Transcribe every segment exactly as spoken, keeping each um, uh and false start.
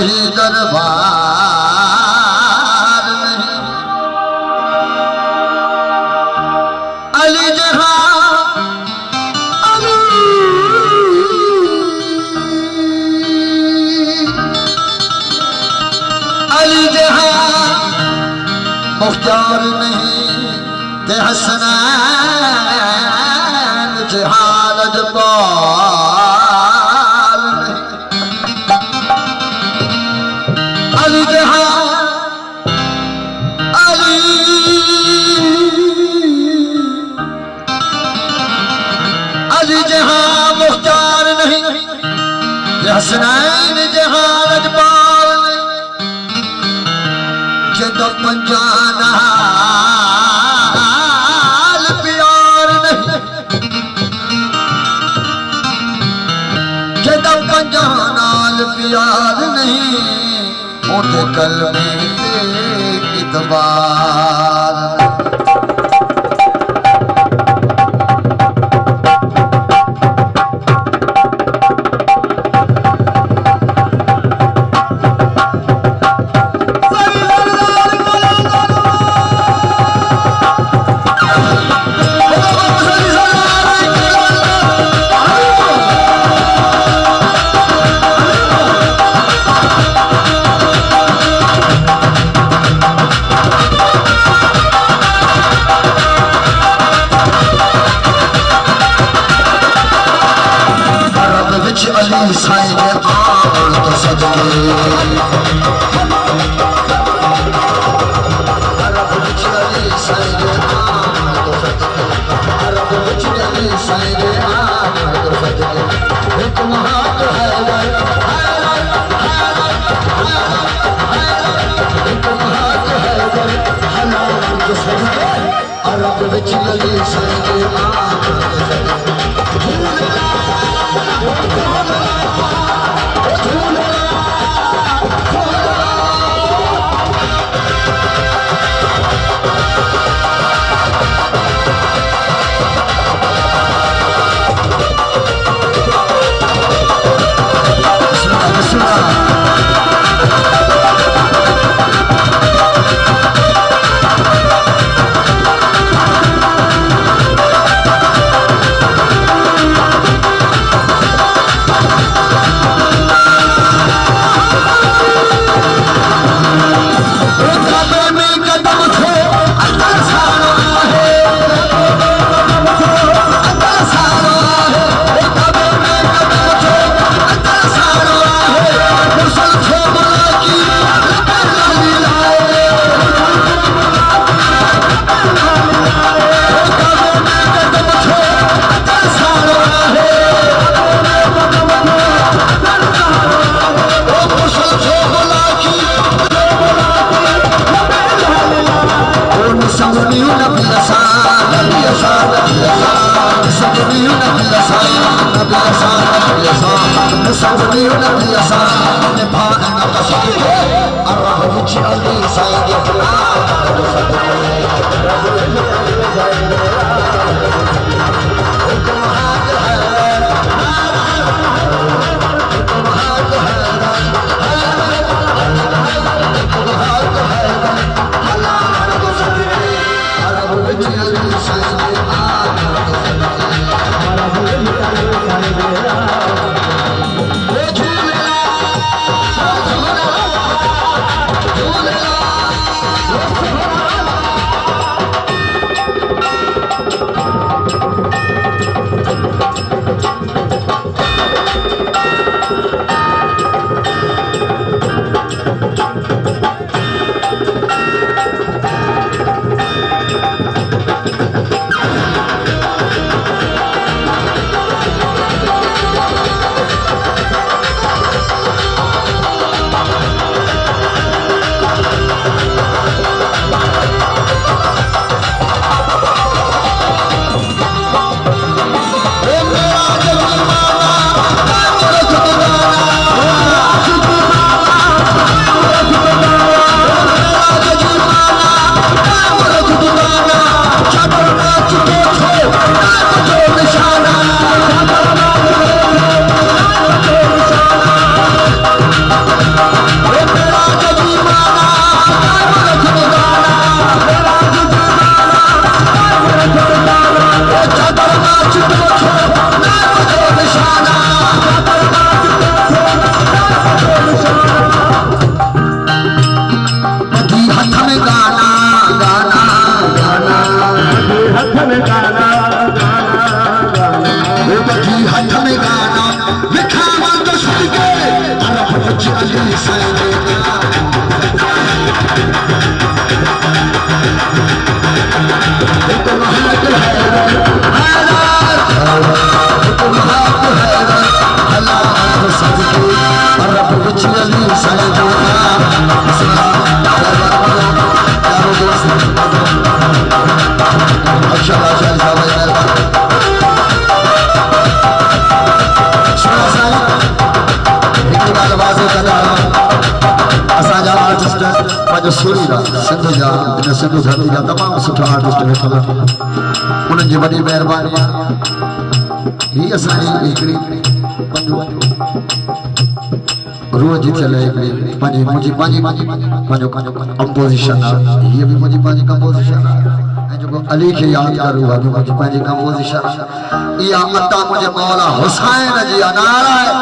नहीं दरबार नहीं। अली जहां अली अली जहां मुख्तार नहीं ते हसनैन जहान जबार। अली जहां अली अली जहां मुख्तार नहीं हसनैन जहां रजपाल जद पंजाना प्यार नहीं जद पंजाना प्यार नहीं उठे कल में इतबार। अली साईं दे आल दे सदके रब विच अली साईं दे आल दे सदके रब विच अली साईं दे आल दे सदके एक महक है हाय हाय हाय एक महक है हलाल दे सदके रब विच अली साईं दे आल दे सदके सूरी रा सिंधु जा इन सिंधु धरती जा तमाम सुठा आर्टिस्ट लिखल उन जी बड़ी मेहरबानी ही असाई एकड़ी रूह जी चले एकड़ी पाजी मुजी पाजी पाजो कंपोजिशन आ ये भी मुजी पाजी कंपोजिशन आ ए जो अली के याद करू आ मुजी पाजी कंपोजिशन या अता मुझे मौला हुसैन जी नारा है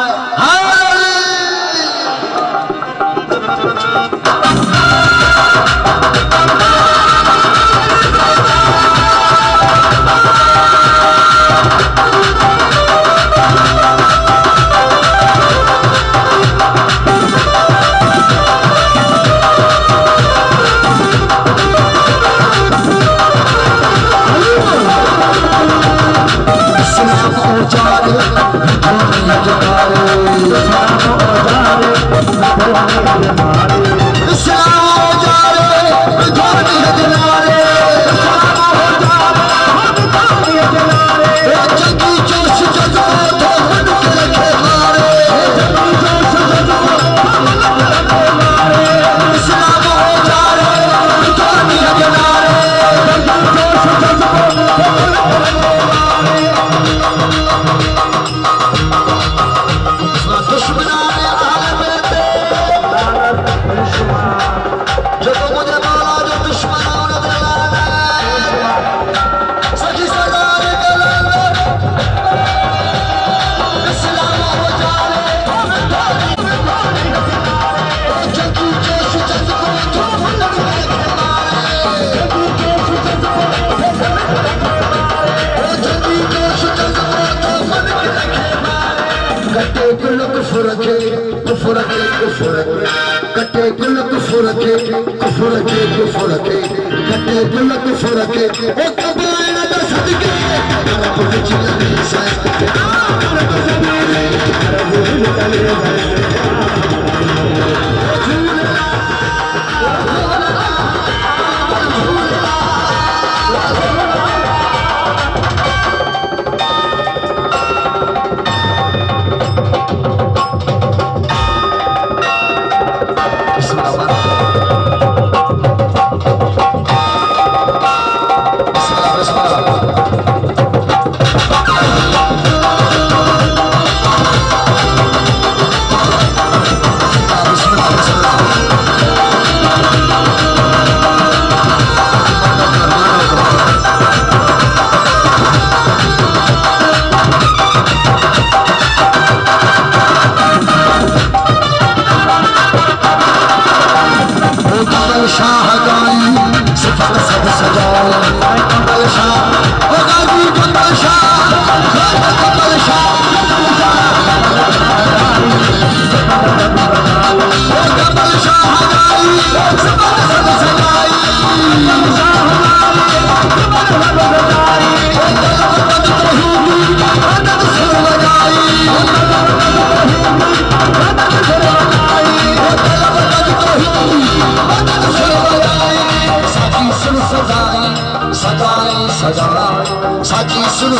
Ooh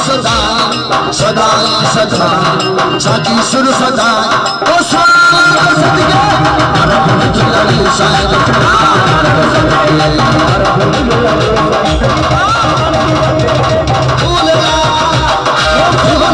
la la, ooh la la.